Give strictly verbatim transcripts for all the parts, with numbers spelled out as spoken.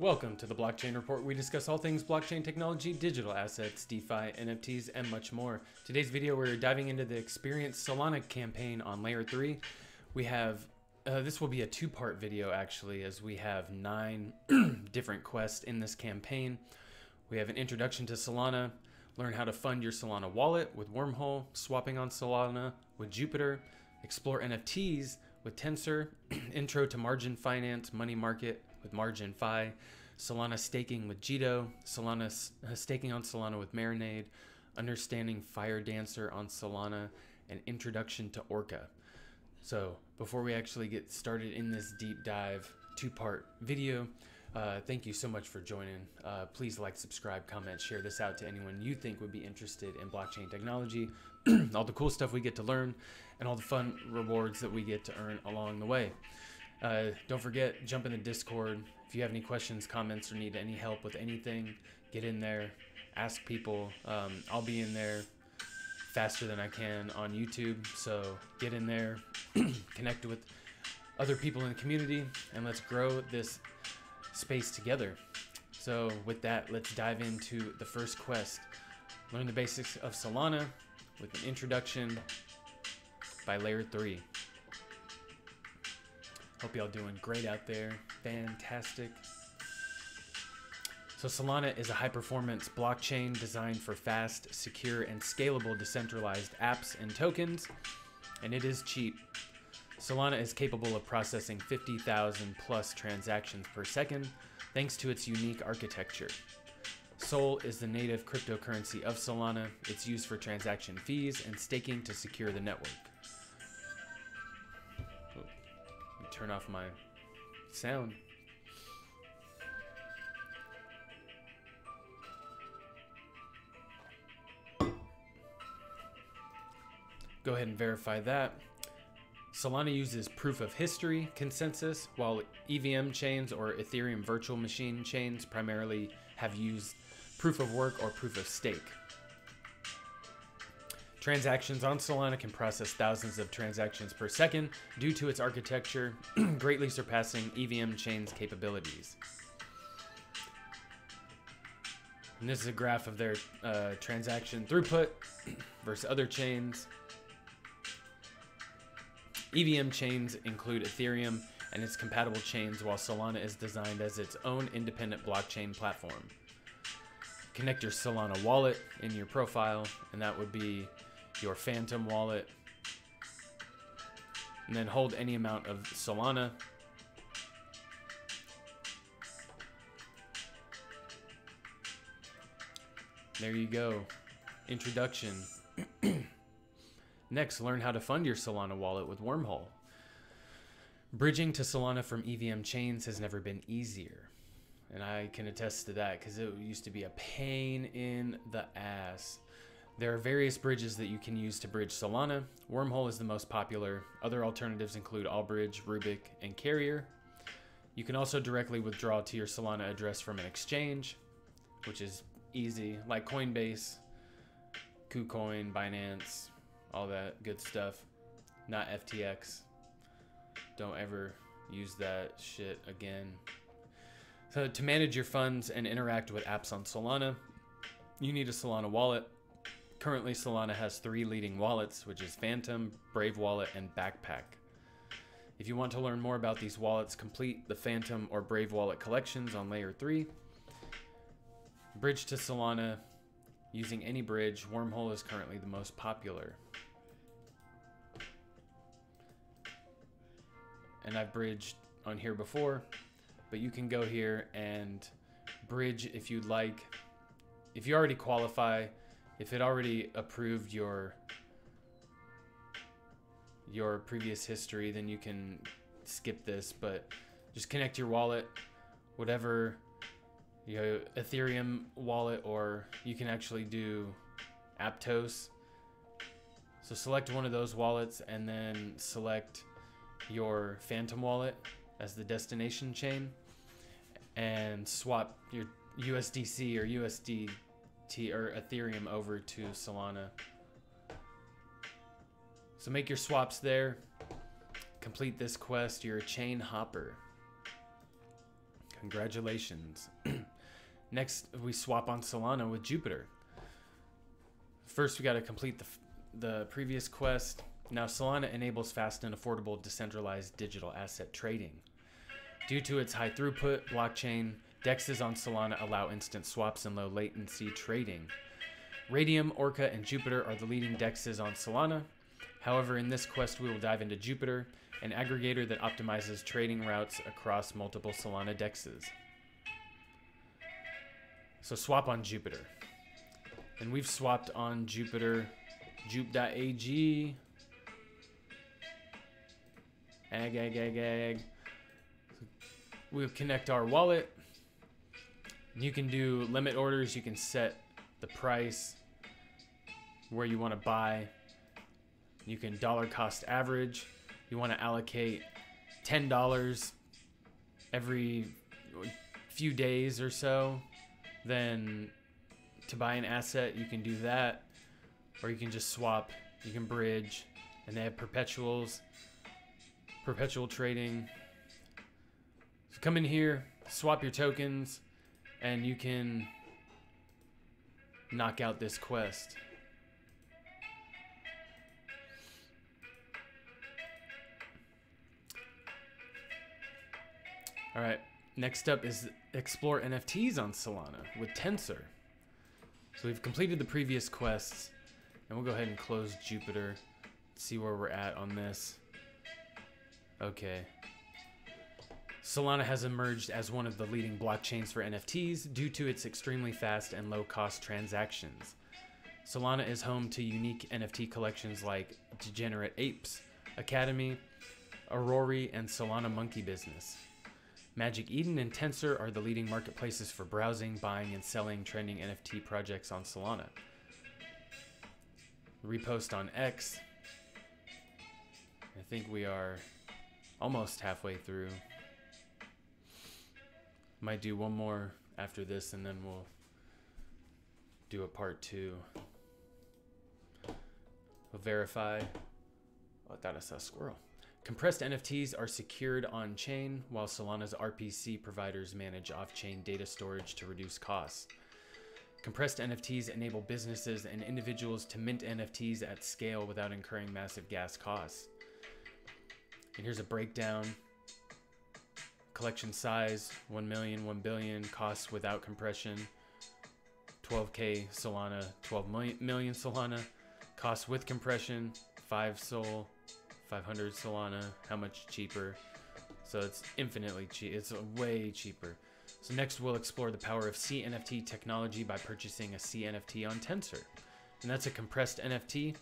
Welcome to The Blockchain Report. We discuss all things blockchain technology, digital assets, DeFi, N F Ts, and much more. Today's video, we're diving into the Experience Solana campaign on Layer three. We have, uh, this will be a two-part video actually, as we have nine different quests in this campaign. We have an introduction to Solana, learn how to fund your Solana wallet with Wormhole, swapping on Solana with Jupiter, explore N F Ts with Tensor, intro to margin finance, money market with MarginFi, Solana staking with Jito, Solana uh, staking on Solana with Marinade, understanding Fire Dancer on Solana, and introduction to Orca. So before we actually get started in this deep dive two-part video, uh, thank you so much for joining. Uh, please like, subscribe, comment, share this out to anyone you think would be interested in blockchain technology, all the cool stuff we get to learn, and all the fun rewards that we get to earn along the way. Uh, don't forget, jump in the Discord. If you have any questions, comments, or need any help with anything, get in there, ask people. Um, I'll be in there faster than I can on YouTube, so get in there, connect with other people in the community, and let's grow this space together. So with that, let's dive into the first quest. Learn the basics of Solana with an introduction by Layer three. Hope y'all doing great out there. Fantastic. So Solana is a high-performance blockchain designed for fast, secure, and scalable decentralized apps and tokens, and it is cheap. Solana is capable of processing fifty thousand plus transactions per second, thanks to its unique architecture. Sol is the native cryptocurrency of Solana. It's used for transaction fees and staking to secure the network. Turn off my sound. Go ahead and verify that. Solana uses proof of history consensus, while E V M chains or Ethereum virtual machine chains primarily have used proof of work or proof of stake. Transactions on Solana can process thousands of transactions per second due to its architecture, greatly surpassing E V M chain's capabilities. And this is a graph of their uh, transaction throughput versus other chains. E V M chains include Ethereum and its compatible chains, while Solana is designed as its own independent blockchain platform. Connect your Solana wallet in your profile, and that would be your Phantom wallet, and then hold any amount of Solana. There you go. Introduction. Next, learn how to fund your Solana wallet with Wormhole. Bridging to Solana from E V M chains has never been easier, and I can attest to that because it used to be a pain in the ass. There are various bridges that you can use to bridge Solana. Wormhole is the most popular. Other alternatives include Allbridge, Rubik, and Carrier. You can also directly withdraw to your Solana address from an exchange, which is easy, like Coinbase, KuCoin, Binance, all that good stuff. Not F T X. Don't ever use that shit again. So to manage your funds and interact with apps on Solana, you need a Solana wallet. Currently, Solana has three leading wallets, which is Phantom, Brave Wallet, and Backpack. If you want to learn more about these wallets, complete the Phantom or Brave Wallet collections on Layer three. Bridge to Solana using any bridge. Wormhole is currently the most popular. And I've bridged on here before, but you can go here and bridge if you'd like. If you already qualify, if it already approved your your previous history, then you can skip this, but just connect your wallet, whatever, your Ethereum wallet, or you can actually do Aptos. So select one of those wallets and then select your Phantom wallet as the destination chain and swap your U S D C or U S D T or Ethereum over to Solana. So make your swaps there. Complete this quest. You're a chain hopper. Congratulations. Next, we swap on Solana with Jupiter. First, we got to complete the, the previous quest. Now, Solana enables fast and affordable decentralized digital asset trading. Due to its high throughput blockchain, D E Xs on Solana allow instant swaps and low latency trading. Raydium, Orca, and Jupiter are the leading D E Xs on Solana. However, in this quest, we will dive into Jupiter, an aggregator that optimizes trading routes across multiple Solana D E Xs. So swap on Jupiter. And we've swapped on Jupiter, Jup.ag, ag, ag, ag, ag. We'll connect our wallet. You can do limit orders. You can set the price where you want to buy. You can dollar cost average. You want to allocate ten dollars every few days or so. Then to buy an asset, you can do that, or you can just swap. You can bridge, and they have perpetuals, perpetual trading. So come in here, swap your tokens, and you can knock out this quest. All right, next up is explore N F Ts on Solana with Tensor. So we've completed the previous quests, and we'll go ahead and close Jupiter, see where we're at on this. Okay. Solana has emerged as one of the leading blockchains for N F Ts due to its extremely fast and low-cost transactions. Solana is home to unique N F T collections like Degenerate Apes, Academy, Aurory, and Solana Monkey Business. Magic Eden and Tensor are the leading marketplaces for browsing, buying, and selling trending N F T projects on Solana. Repost on X. I think we are almost halfway through. Might do one more after this, and then we'll do a part two. We'll verify. Oh, I thought I saw a squirrel. Compressed N F Ts are secured on-chain, while Solana's R P C providers manage off-chain data storage to reduce costs. Compressed N F Ts enable businesses and individuals to mint N F Ts at scale without incurring massive gas costs. And here's a breakdown. Collection size, one million, one billion, costs without compression, twelve K Solana, twelve million Solana, costs with compression, five sol, five hundred Solana, how much cheaper. So it's infinitely cheap, it's way cheaper. So next we'll explore the power of C N F T technology by purchasing a C N F T on Tensor. And that's a compressed N F T.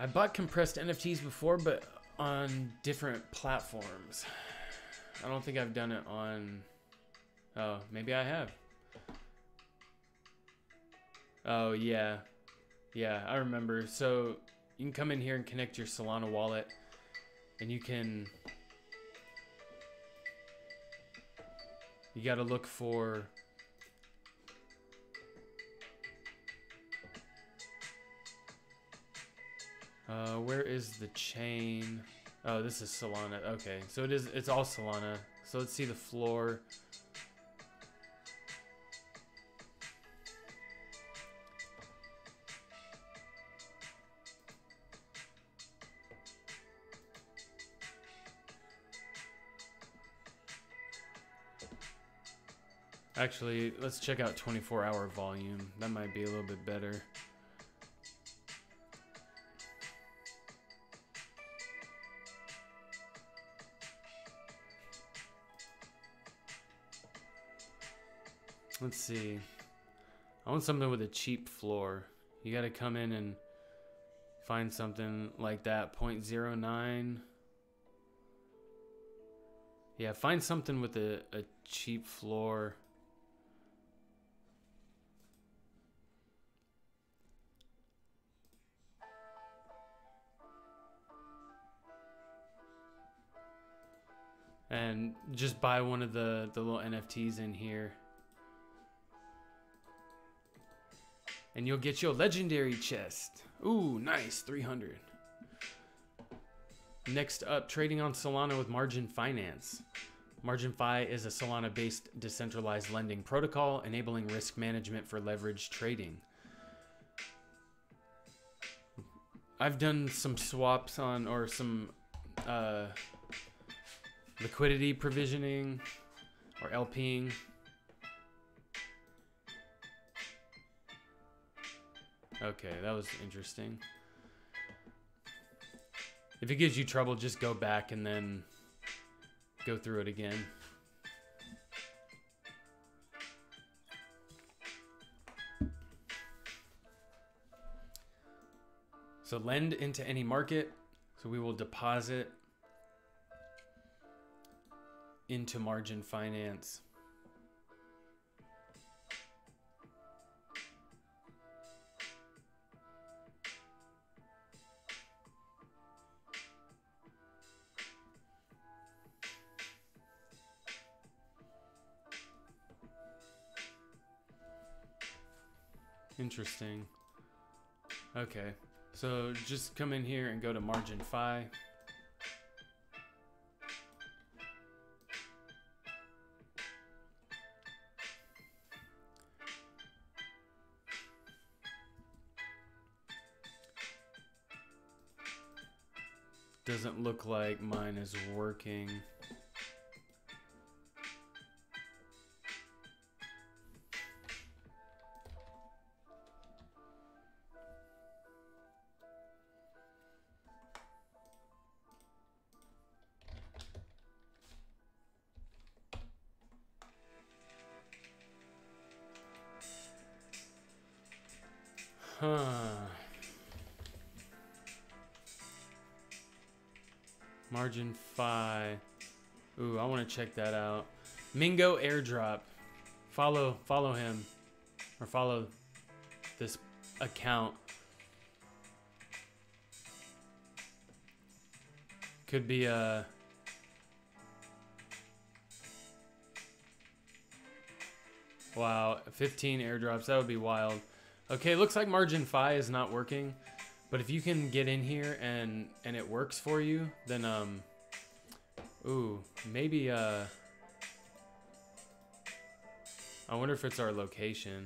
I bought compressed N F Ts before, but on different platforms. I don't think I've done it on, oh, maybe I have. Oh yeah, yeah, I remember. So you can come in here and connect your Solana wallet, and you can, you gotta look for Uh, where is the chain? Oh, this is Solana. Okay, so it is. It's all Solana. So let's see the floor. Actually, let's check out twenty-four hour volume. That might be a little bit better. Let's see. I want something with a cheap floor. You gotta come in and find something like that. zero point zero nine. Yeah, find something with a, a cheap floor. And just buy one of the, the little N F Ts in here. and you'll get your legendary chest. Ooh, nice, three hundred. Next up, trading on Solana with Margin Finance. MarginFi is a Solana-based decentralized lending protocol enabling risk management for leverage trading. I've done some swaps on, or some uh, liquidity provisioning or LPing. Okay, that was interesting. If it gives you trouble, just go back and then go through it again. So lend into any market. So we will deposit into Margin Finance. Interesting. Okay, so just come in here and go to MarginFi. Doesn't look like mine is working. Huh. MarginFi. Ooh, I want to check that out. Mingo airdrop. Follow, follow him, or follow this account. Could be a. Wow, fifteen airdrops. That would be wild. Okay, looks like MarginFi is not working, but if you can get in here and and it works for you, then um, ooh, maybe uh, I wonder if it's our location.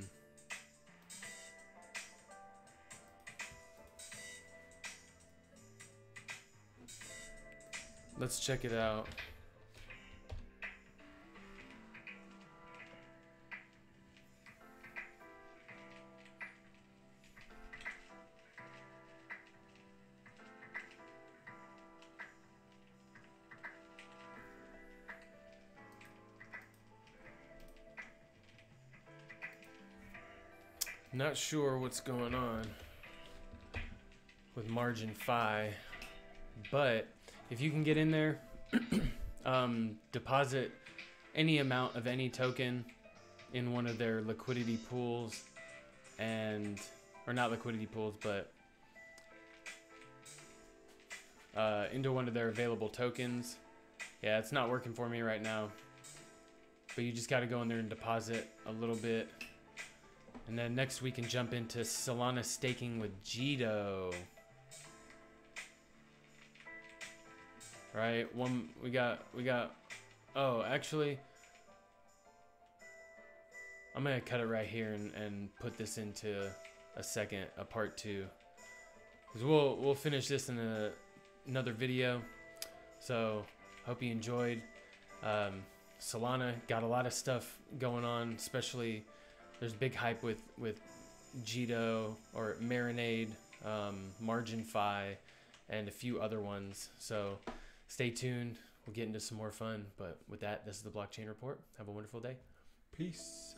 Let's check it out. Not sure what's going on with MarginFi, but if you can get in there, um, deposit any amount of any token in one of their liquidity pools, and or not liquidity pools, but uh, into one of their available tokens. Yeah, it's not working for me right now, but you just got to go in there and deposit a little bit. And then next we can jump into Solana staking with Jito. Right, one we got we got oh actually I'm gonna cut it right here and, and put this into a second, a part two. Because we'll we'll finish this in a, another video. So hope you enjoyed. Um, Solana got a lot of stuff going on, especially there's big hype with, with Jito or Marinade, um, MarginFi, and a few other ones. So stay tuned. We'll get into some more fun. But with that, this is the Blockchain Report. Have a wonderful day. Peace.